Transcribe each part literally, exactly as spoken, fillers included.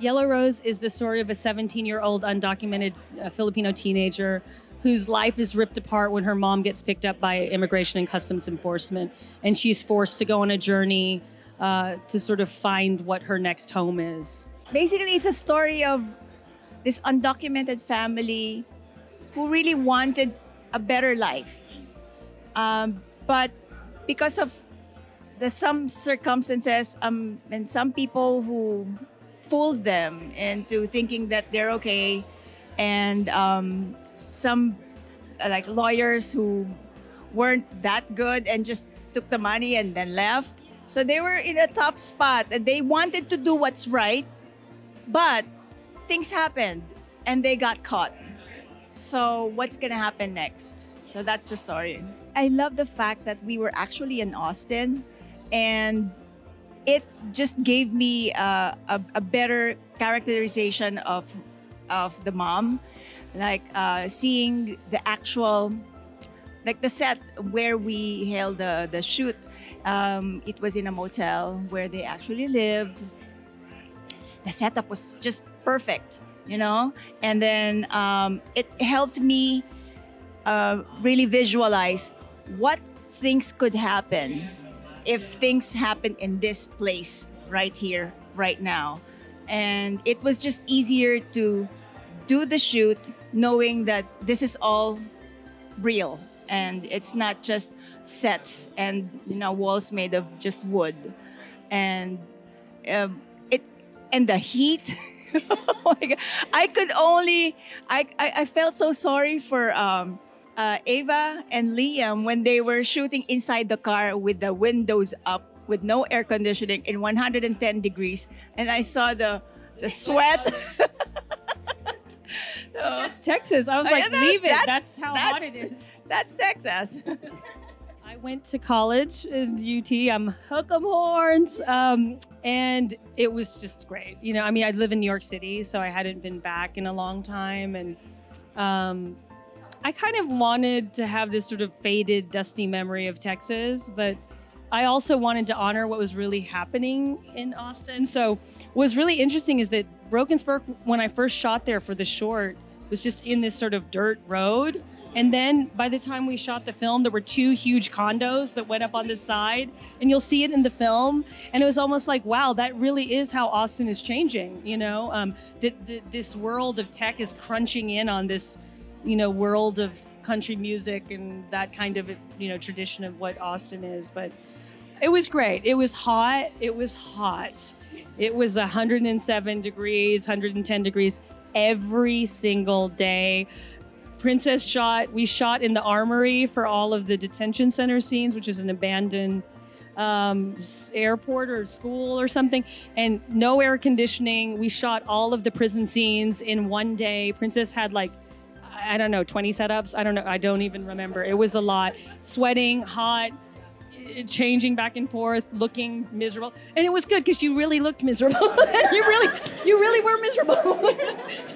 Yellow Rose is the story of a seventeen-year-old undocumented uh, Filipino teenager whose life is ripped apart when her mom gets picked up by Immigration and Customs Enforcement, and she's forced to go on a journey uh, to sort of find what her next home is. Basically, it's a story of this undocumented family who really wanted a better life. Um, but because of the, some circumstances um, and some people who fooled them into thinking that they're okay, and um, some uh, like lawyers who weren't that good and just took the money and then left. So they were in a tough spot and they wanted to do what's right, but things happened and they got caught. So what's gonna happen next? So that's the story. I love the fact that we were actually in Austin, and it just gave me uh, a, a better characterization of, of the mom, like uh, seeing the actual, like the set where we held the, the shoot. Um, it was in a motel where they actually lived. The setup was just perfect, you know? And then um, it helped me uh, really visualize what things could happen if things happen in this place, right here, right now. And it was just easier to do the shoot knowing that this is all real and it's not just sets and, you know, walls made of just wood. And uh, it and the heat. Oh my God. I could only, I, I, I felt so sorry for um, Uh, Ava and Liam when they were shooting inside the car with the windows up, with no air conditioning, in one hundred ten degrees, and I saw the the sweat. So, that's Texas. I was like, that's, leave it. That's, that's how that's, hot it is. That's Texas. I went to college at U T. I'm Hook'em Horns, um, and it was just great. You know, I mean, I live in New York City, so I hadn't been back in a long time, and. Um, I kind of wanted to have this sort of faded, dusty memory of Texas, but I also wanted to honor what was really happening in Austin. So what's really interesting is that Broken Spur, when I first shot there for the short, was just in this sort of dirt road. And then by the time we shot the film, there were two huge condos that went up on the side, and you'll see it in the film. And it was almost like, wow, that really is how Austin is changing. You know, um, th th this world of tech is crunching in on this, you know, world of country music and that kind of, you know, tradition of what Austin is. But it was great. It was hot. It was hot. It was one hundred seven degrees, one hundred ten degrees every single day. Princess shot. We shot in the armory for all of the detention center scenes, which is an abandoned um, airport or school or something, and no air conditioning. We shot all of the prison scenes in one day. Princess had like, I don't know, twenty setups. I don't know. I don't even remember. It was a lot. Sweating, hot, changing back and forth, looking miserable. And it was good because you really looked miserable. you really, you really were miserable.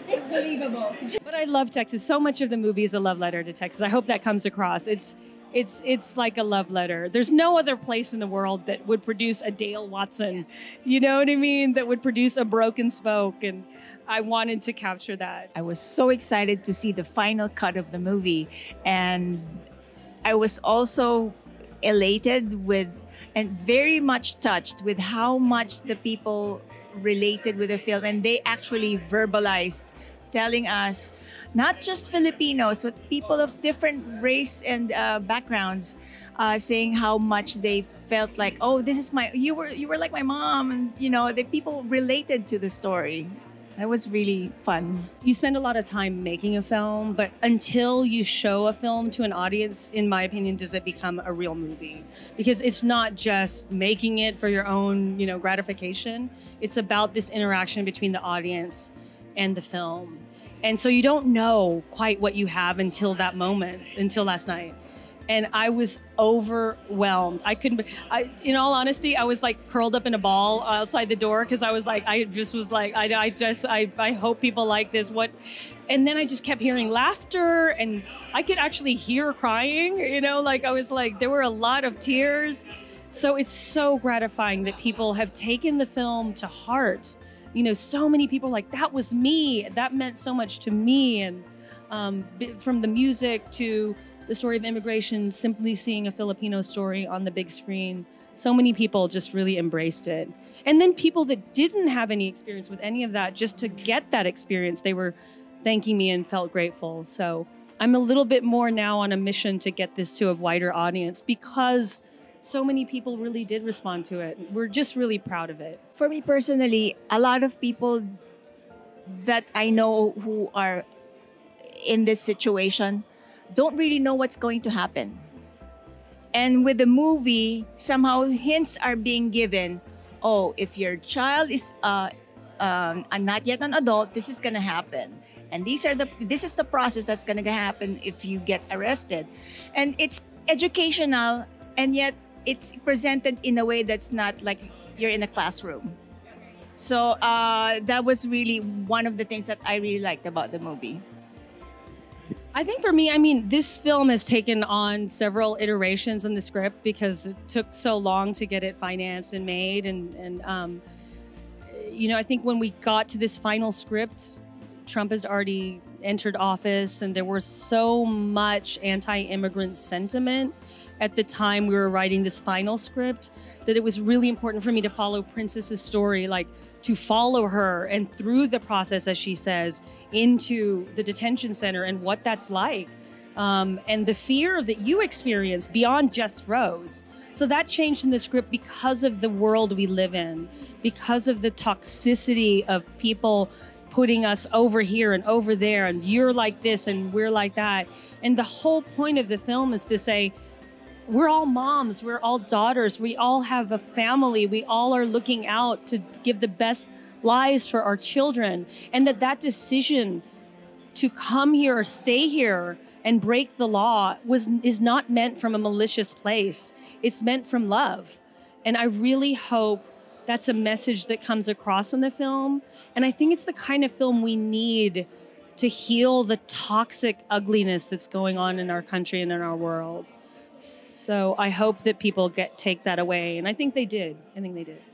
It's believable. But I love Texas. So much of the movie is a love letter to Texas. I hope that comes across. It's, it's, it's like a love letter. There's no other place in the world that would produce a Dale Watson. You know what I mean? That would produce a Broken Spoke, and I wanted to capture that. I was so excited to see the final cut of the movie, and I was also elated with and very much touched with how much the people related with the film, and they actually verbalized telling us, not just Filipinos, but people of different race and uh, backgrounds, uh, saying how much they felt like, oh, this is my, you were, you were like my mom, and you know, the people related to the story. That was really fun. You spend a lot of time making a film, but until you show a film to an audience, in my opinion, does it become a real movie? Because it's not just making it for your own, you know, gratification. It's about this interaction between the audience and the film. And so you don't know quite what you have until that moment, until last night. And I was overwhelmed. I couldn't, I, in all honesty, I was like curled up in a ball outside the door because I was like, I just was like, I, I just, I, I hope people like this. What? And then I just kept hearing laughter, and I could actually hear crying, you know, like I was like, there were a lot of tears. So it's so gratifying that people have taken the film to heart you know, so many people are like, that was me. That meant so much to me. And um, from the music to the story of immigration, simply seeing a Filipino story on the big screen, so many people just really embraced it. And then people that didn't have any experience with any of that, just to get that experience, they were thanking me and felt grateful. So I'm a little bit more now on a mission to get this to a wider audience because so many people really did respond to it. We're just really proud of it. For me personally, a lot of people that I know who are in this situation don't really know what's going to happen. And with the movie, somehow hints are being given. Oh, if your child is uh, um, not yet an adult, this is gonna happen. And these are the, this is the process that's gonna happen if you get arrested. And it's educational, and yet it's presented in a way that's not like you're in a classroom. So uh, that was really one of the things that I really liked about the movie. I think for me, I mean, this film has taken on several iterations in the script because it took so long to get it financed and made. And, and um, you know, I think when we got to this final script, Trump has already entered office and there was so much anti-immigrant sentiment at the time we were writing this final script, that it was really important for me to follow Princess's story, like to follow her and through the process, as she says, into the detention center and what that's like. Um, and the fear that you experience beyond just Rose. So that changed in the script because of the world we live in, because of the toxicity of people putting us over here and over there, and you're like this and we're like that. And the whole point of the film is to say, we're all moms, we're all daughters, we all have a family, we all are looking out to give the best lives for our children. And that that decision to come here or stay here and break the law was is not meant from a malicious place. It's meant from love. And I really hope that's a message that comes across in the film. And I think it's the kind of film we need to heal the toxic ugliness that's going on in our country and in our world. So I hope that people get take that away. And I think they did. I think they did.